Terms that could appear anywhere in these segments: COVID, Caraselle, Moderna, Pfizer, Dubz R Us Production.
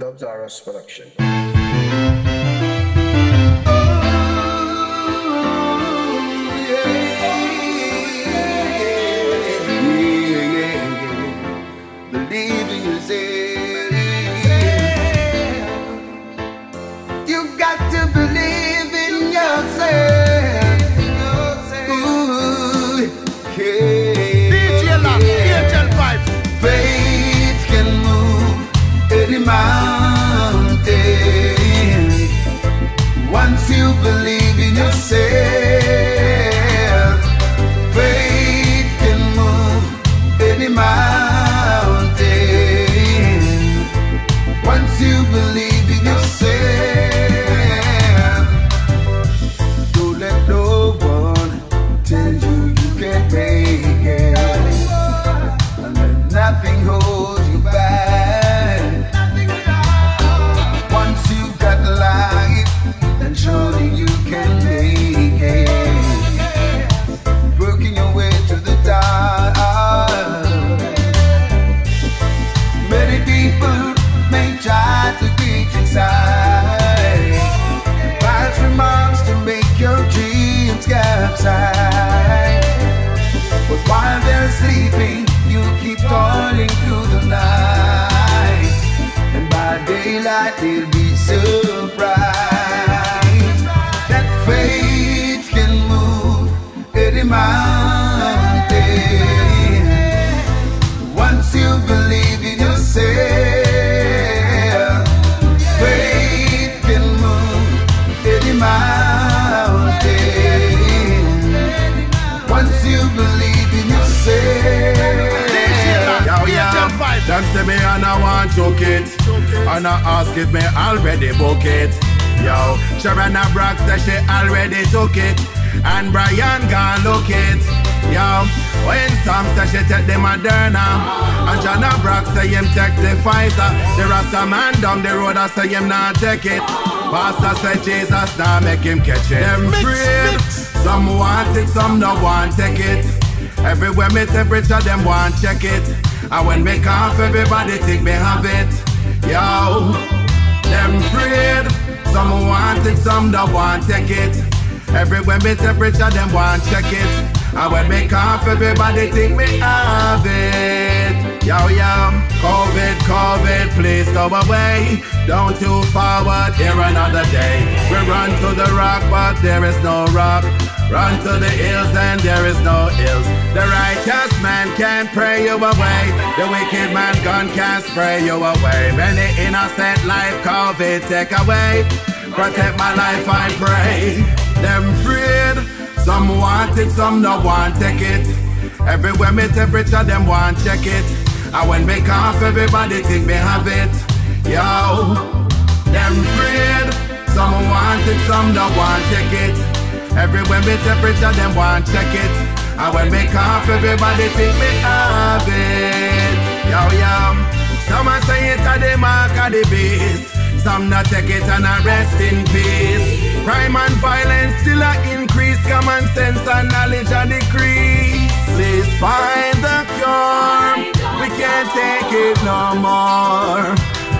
Dubz R Us Production. Once you believe in yourself, faith can move any mountain. Once you believe in yourself, don't let no one tell you you can't make it, and let nothing hold you back. But while they're sleeping, you keep calling through the night, and by daylight they'll be surprised that faith can move any mountain. Once you believe in yourself, faith can move any mountain. Once you believe in yourself, them say me and I want to it, and I ask if me already book it. Yo, Sharon and Brock say she already took it, and Brian gone look it. Yo, when Sam say she take the Moderna, and John and Brock say him take the Pfizer. The Rasta man down the road I say him not take it. Pastor said Jesus now make him catch it. Them prayed, some want it, some no want take it. Everywhere me temperature, them want check it. And when me cough, everybody think me have it. Yo, them prayed, some want it, some no want take it. Everywhere me temperature, them want check it. And when me cough, everybody think me have it. Yo, yo. COVID, COVID, please go away. Don't you forward, here another day. We run to the rock, but there is no rock. Run to the hills, and there is no hills. The righteous man can't pray you away. The wicked man gun can't spray you away. Many innocent life, COVID, take away. Protect my life, I pray. Them freed, some want it, some no want take it. Everywhere me temperature, them want check it. And when me cough, everybody think me have it. Yo, them afraid. Some want it, some don't want take it. Everywhere me temperature, them want check it. And when me cough, everybody think me have it. Yo, yo. Some a say it's a the mark of the beast. Some not take it and a rest in peace. Crime and violence still a increase. Common sense and knowledge a decrease. Please find the cure. We can't take it no more.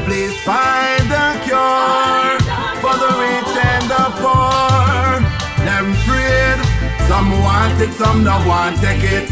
Please find the cure for the rich and the poor. Them afraid. Some want it, some don't want take it.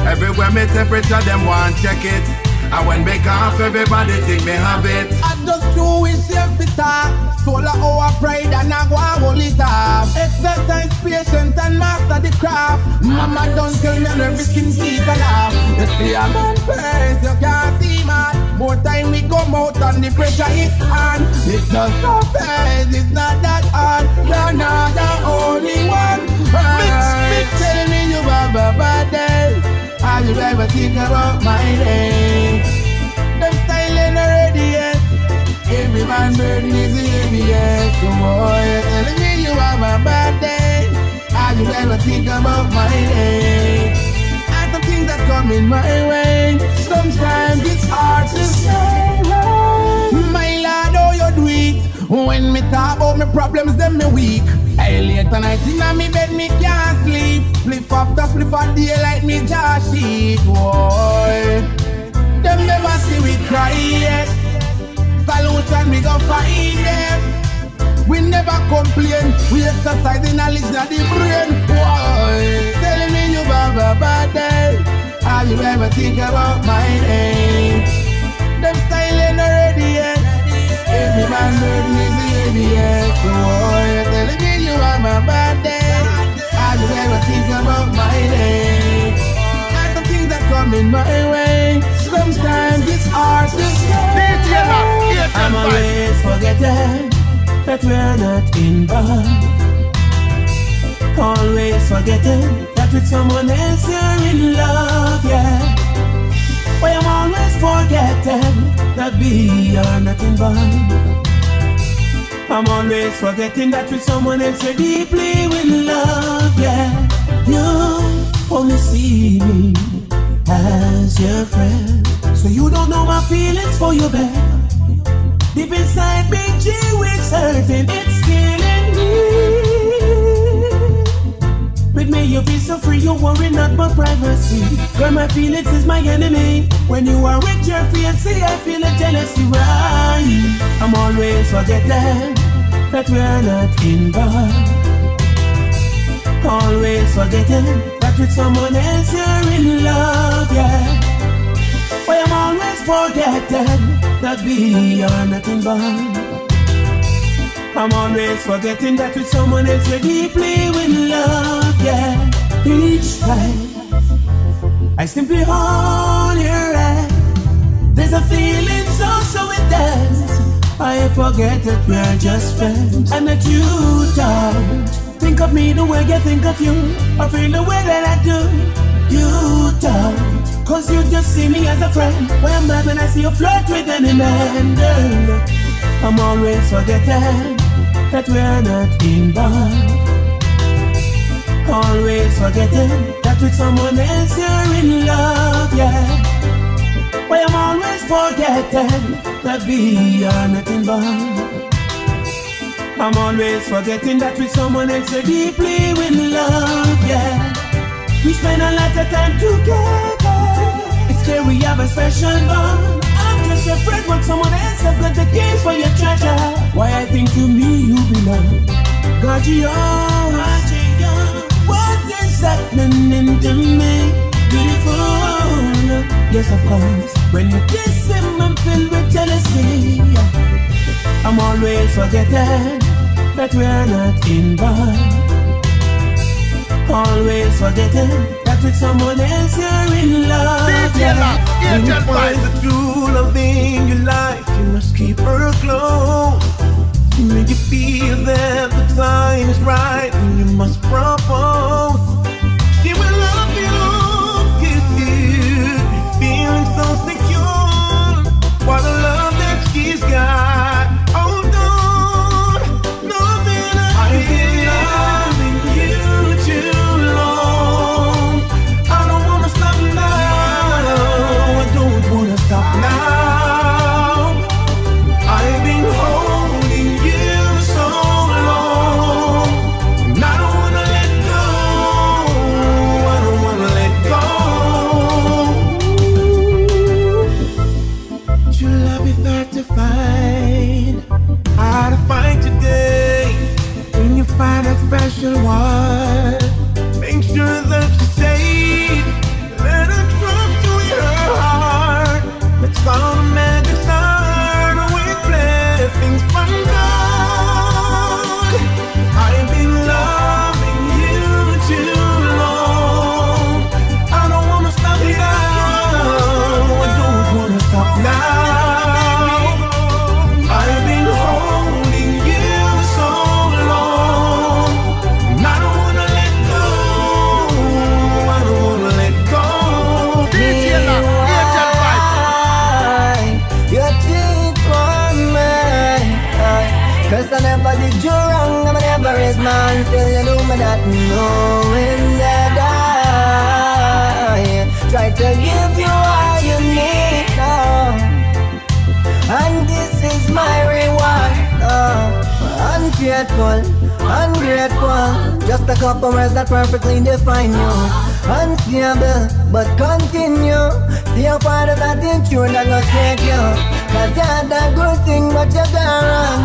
Everywhere me temperature, them want check it. And when me cough, everybody think me have it. I just do it every time. Solar our pride and I go and hold it up. Exercise, patience and master the craft. Mama don't tell me every skin teeth and laugh. See a man first, you can't see man. More time we come out and the pressure hit on. It's just so fair, it's not that hard. You're not the only one. Mix. Tell me you have a bad day. Have you ever think about my name? Them styling already, yes. Every man burden is heavy, yes. So boy, tell me you have a bad day. Have you ever think about my name? That come in my way. Sometimes it's hard to say. My lord, how you do it? When me talk about my problems, them me weak. I late at night in me bed, me can't sleep. Flip up the flip up daylight, me jaw sheet. Boy, them never see we cry yet. Salute and in them. We never complain. We exercise in a listen to the brain. Why? Telling me you have a bad day. Have you ever think about my name? Them styling already, yes. Every man heard me say yes. Why? Telling me you have a bad day. Have you ever think about my name? And some things that come in my way. Sometimes it's hard to stay. I'm always forgetting that we're not in love. Always forgetting that with someone else you're in love, yeah. But I'm always forgetting that we are not in love. I'm always forgetting that with someone else you're deeply in love, yeah. You only see me as your friend, so you don't know my feelings for you, babe. Deep inside me, G, it's hurting, it's killing me. With me, you feel so free, you worry not my privacy. Girl, my feelings is my enemy. When you are with your fiancé, I feel a jealousy rise. I'm always forgetting that we're not in love. Always forgetting that with someone else you're in love, yeah. But I'm always forgetting that we are nothing but. I'm always forgetting that with someone else we're deeply in love, yeah. Each time I simply hold your hand, there's a feeling so intense. I forget that we're just friends, and that you don't think of me the way I think of you, or feel the way that I do. You don't, cause you just see me as a friend. Why am I when I see you flirt with any man? Girl, I'm always forgetting that we're not in love. Always forgetting that with someone else you're in love, yeah. Why I'm always forgetting that we are not in love. I'm always forgetting that with someone else you're deeply in love, yeah. We spend a lot of time together, we have a special bond. I'm just afraid when someone else has got the keys for your treasure. Why I think to me you belong. God, you are. What is happening to me? Beautiful. Yes, of course. When you kiss him, I'm filled with jealousy. I'm always forgetting that we're not in love. Always forgetting with someone else you're in love. Yeah. You find the true love in your life, you must keep her close. When you feel that the time is right, then you must propose. She will love you, kiss you, feeling so secure. What a love that she's got. Oh no, nothing I did. Special one, make sure that you stay. Let her drop to your heart. Let's all magic start with blessings from God. I've been loving you too long. I don't wanna stop now. I don't wanna stop now. Man, still you do me not knowing that I try to give you all you need, oh. And this is my reward, oh. Unfaithful, ungrateful, just a couple words that perfectly define you. Unstable, but continue. See how far that it's true that gonna take you. Cause you're the good thing, but you're gone wrong.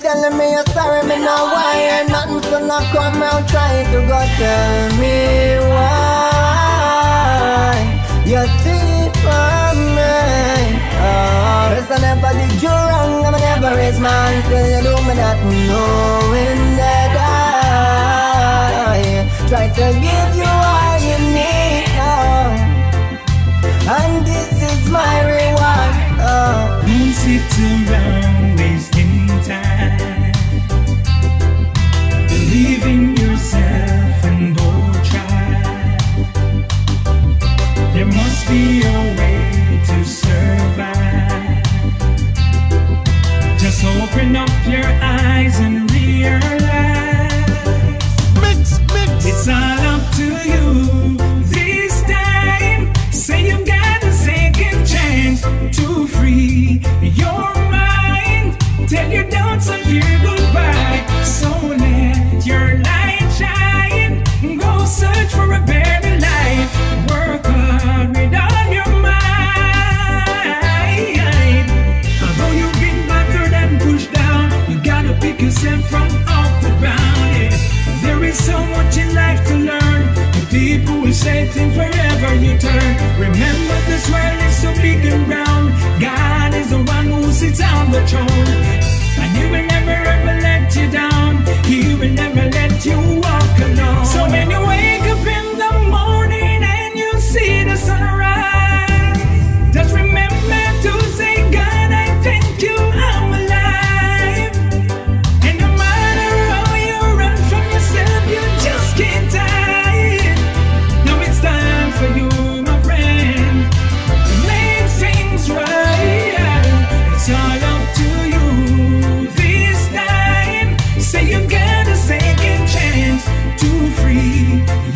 they telling me you're sorry, me not why. Nothing still not come out, trying to go tell me why you're deep on me. Oh, cause I never did you wrong, I'ma never raise my hand. Still you do me not knowing that I try to give you all you need now, and this is my reward. Who sits around wasting time, believing yourself and don't try? There must be a way to survive. Just open up your eyes and realize mix. It's all up to you this time. Say you've got a second chance to free your mind. Tell your doubts and your goodbye. So let your light shine. Go search for a better life. Work hard with all your mind. Although you've been battered and pushed down, you gotta pick yourself from off the ground. Yeah. There is so much in life to learn. People will say things wherever you turn. Remember this world is so big and round. God is the one who sits on the throne, and He will never ever let you down. He will never let you walk alone. So when you wake up in the morning and you see the sunrise, just remember to say, God, I thank you, I'm alive. And no matter how you run from yourself, you just can't die. You, my friend, make things right. It's all up to you this time. Say you got a second chance to free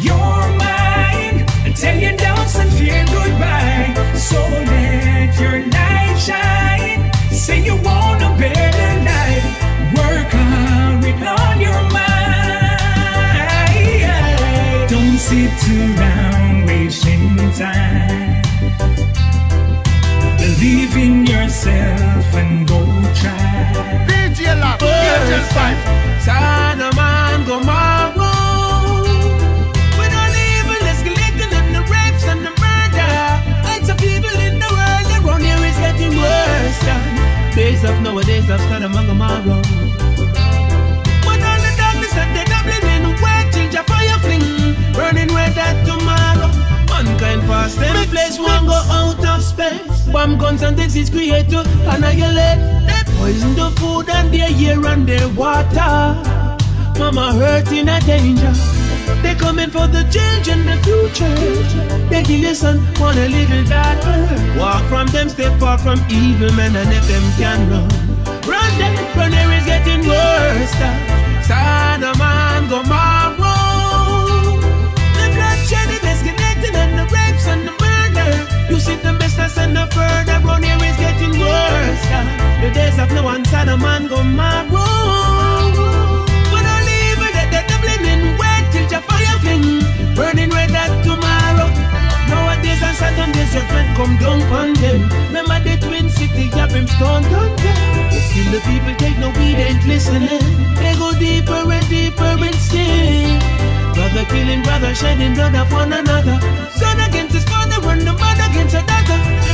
your mind. Tell your doubts and fear goodbye. So let your light shine. Say you want a better life. Work hard with all your mind. Don't sit around wasting time, believe in yourself and go try. DJ Love, DJ Five, Sana man, go mambo. When all the evil is collecting and the rapes and the murder, lots of people in the world around here is getting worse. Days of nowadays, I've started among them all. When all the darkness and the doubling in the world, children fire fling, burning where that tomorrow. Mankind fast and place one go out of space. Bomb guns and disease create to annihilate. They poison the food and their air and their water. Mama hurt in a danger. They coming for the children, the future. They kill your son, wanna live in that world. Walk from them, stay far from evil men, and if them can run there is getting worse. Son of man, go mad. And the murder, you see the business and the further round here is getting worse. The days of no one side a man go mad. When all the evil that they're doubling in wet till your fire fling, burning red at tomorrow. Nowadays on Saturdays judgment come down on them. Remember the Twin City ya brimstone down there. Still the people take no weed, ain't listening. They go deeper and deeper in sin. Brother killing brother, shedding blood of one another. Son against his father and the mother against her daughter.